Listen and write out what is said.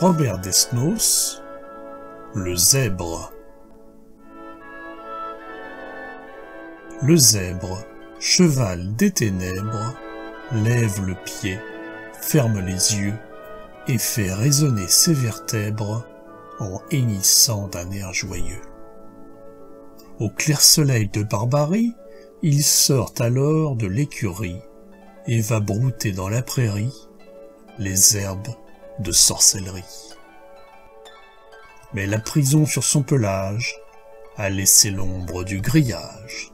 Robert Desnos, Le Zèbre. Le zèbre, cheval des ténèbres, lève le pied, ferme les yeux et fait résonner ses vertèbres en hennissant d'un air joyeux. Au clair-soleil de Barbarie, il sort alors de l'écurie et va brouter dans la prairie les herbes de sorcellerie. Mais la prison sur son pelage a laissé l'ombre du grillage.